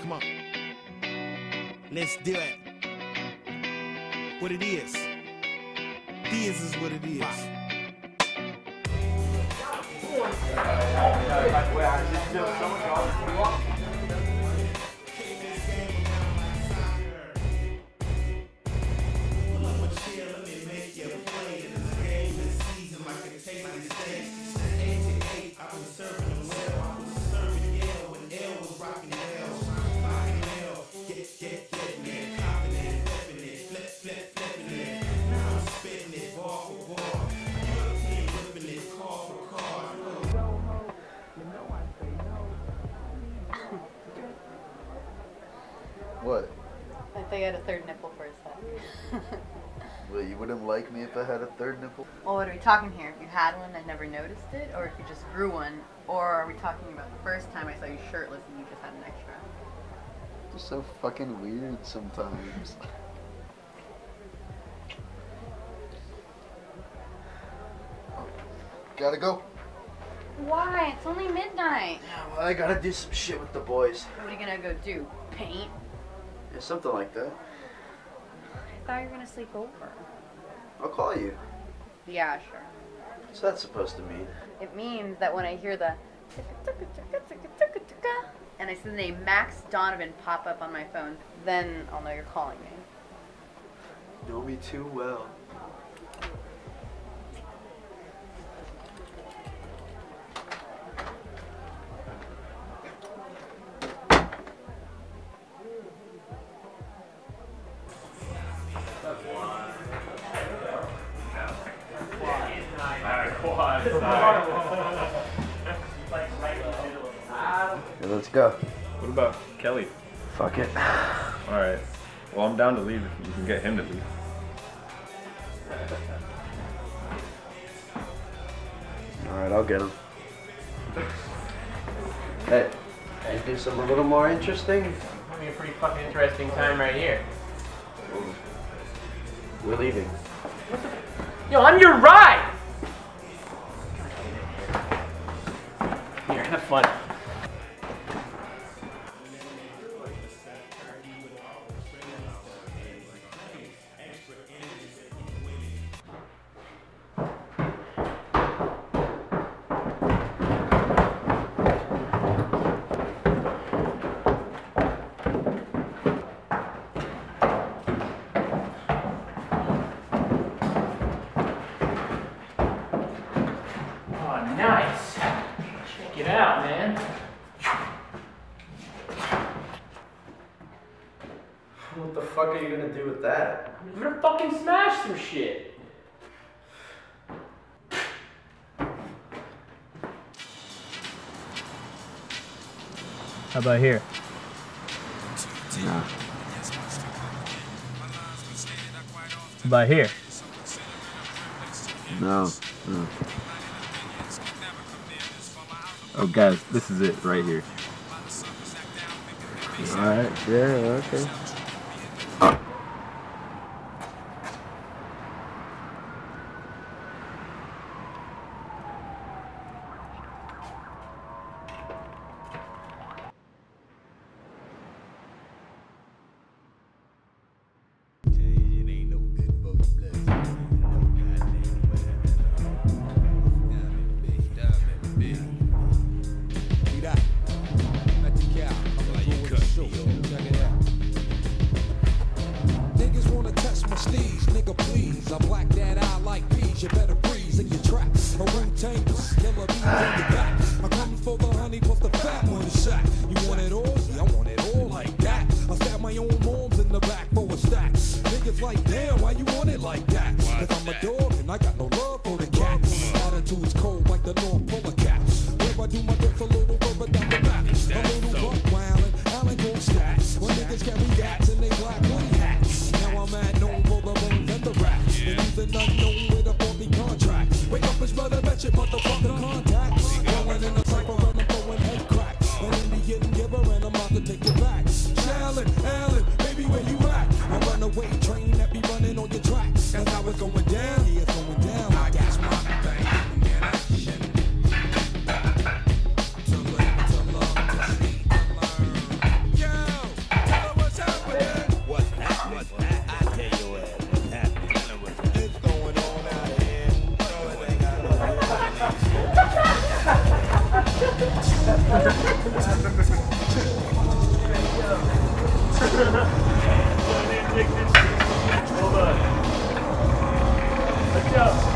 Come on. Let's do it. What it is. This is what it is. Wow. What? I thought you had a third nipple for a sec. Well, you wouldn't like me if I had a third nipple? Well, what are we talking here? If you had one and never noticed it, or if you just grew one, or are we talking about the first time I saw you shirtless and you just had an extra? You're so fucking weird sometimes. Oh, gotta go. Why? It's only midnight. Yeah, well, I gotta do some shit with the boys. What are you gonna go do? Paint? Yeah, something like that. I thought you were gonna sleep over. I'll call you. Yeah, sure. What's that supposed to mean? It means that when I hear the and I see the name Max Donovan pop up on my phone, then I'll know you're calling me. You know me too well. Let's go. What about Kelly? Fuck it. Alright. Well, I'm down to leave if you can get him to leave. Alright, I'll get him. Hey, can you do something a little more interesting? I'm having a pretty fucking interesting time right here. Ooh. We're leaving. What the? Yo, I'm your ride! Here, have fun. Nice. Check it out, man. What the fuck are you gonna do with that? I'm gonna fucking smash some shit. How about here? Nah. How about here? No. No. Oh, guys, this is it right here. Alright, yeah, okay. I black that eye like peas, you better breeze in your traps. A root tangless, killer bees in the back. I come for the honey, plus the fat one shot. You want it all? Yeah, I want it all like that. I stab my own moms in the back for a stack. Niggas like, damn, why you want it like that? Cause I'm a dog and I got no love for the cat. Attitude's cold like the North Polar cat. Where I do my dick a little rubber down the back. A little buck wildin', Allen Gold stats. When niggas carry gats in they black hoodie hats. Now I'm at no an unknown with a phony contract. Wake up and smell that shit, motherfucking contact. Going in a cypher and I'm throwing head cracks. An Indian giver and I'm about to take it back. Shallon, Allen, baby, where you at? I run away train that be running on your tracks. That's how it's going down. Yeah, it's going down. I guess my thing. Yeah. Hold on. Let's go.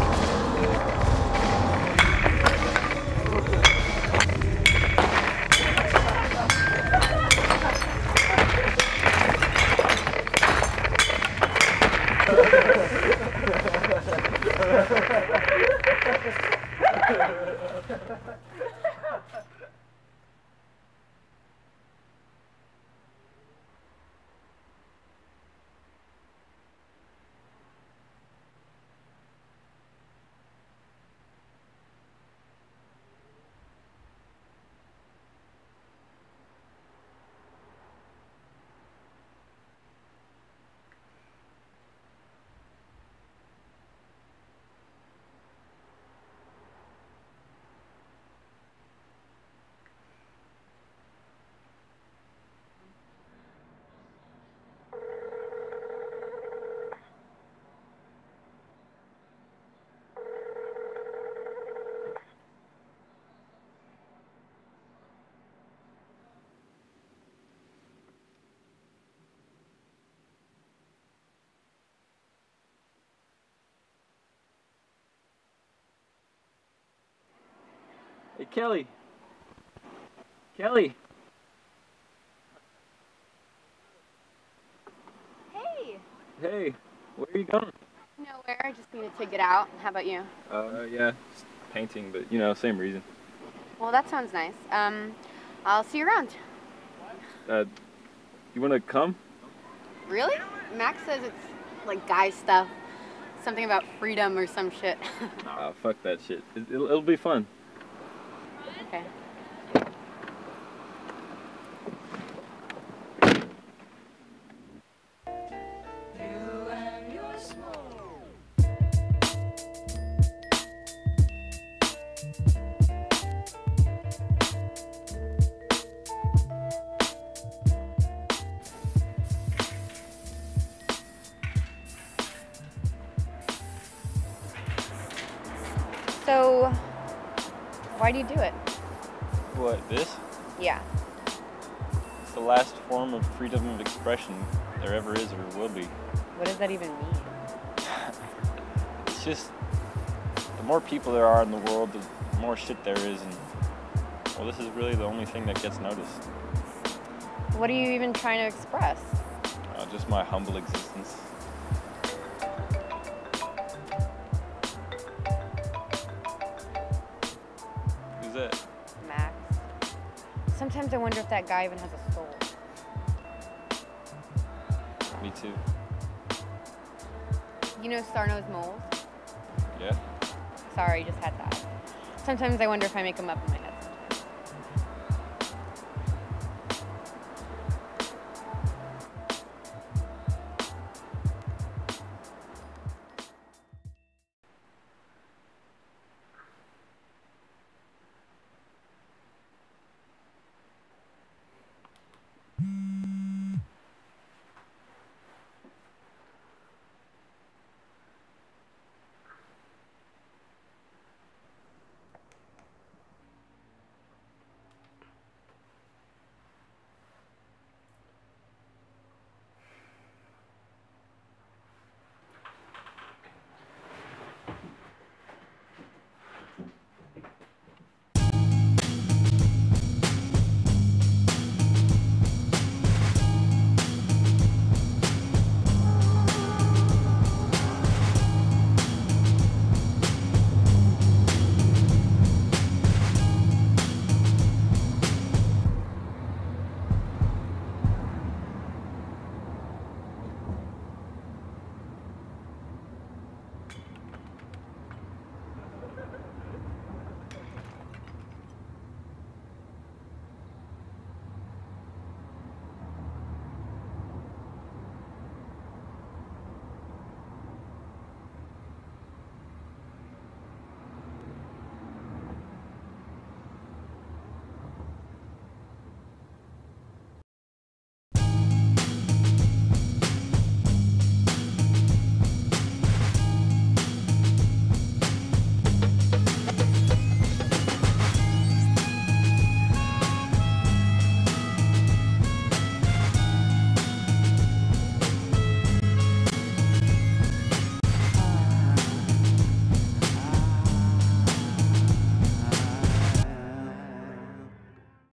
Hey, Kelly. Kelly. Hey. Hey. Where are you going? Nowhere. I just needed to get out. How about you? Yeah. Just painting, but, you know, same reason. Well, that sounds nice. I'll see you around. You want to come? Really? Max says it's, like, guy stuff. Something about freedom or some shit. Nah, fuck that shit. It'll be fun. Okay. So, why do you do it? What, this? Yeah. It's the last form of freedom of expression there ever is or will be. What does that even mean? It's just, the more people there are in the world, the more shit there is, and, well, this is really the only thing that gets noticed. What are you even trying to express? Just my humble existence. Who's that? Max. Sometimes I wonder if that guy even has a soul. Me too. You know Starno's moles? Yeah. Sorry, just had that. Sometimes I wonder if I make them up.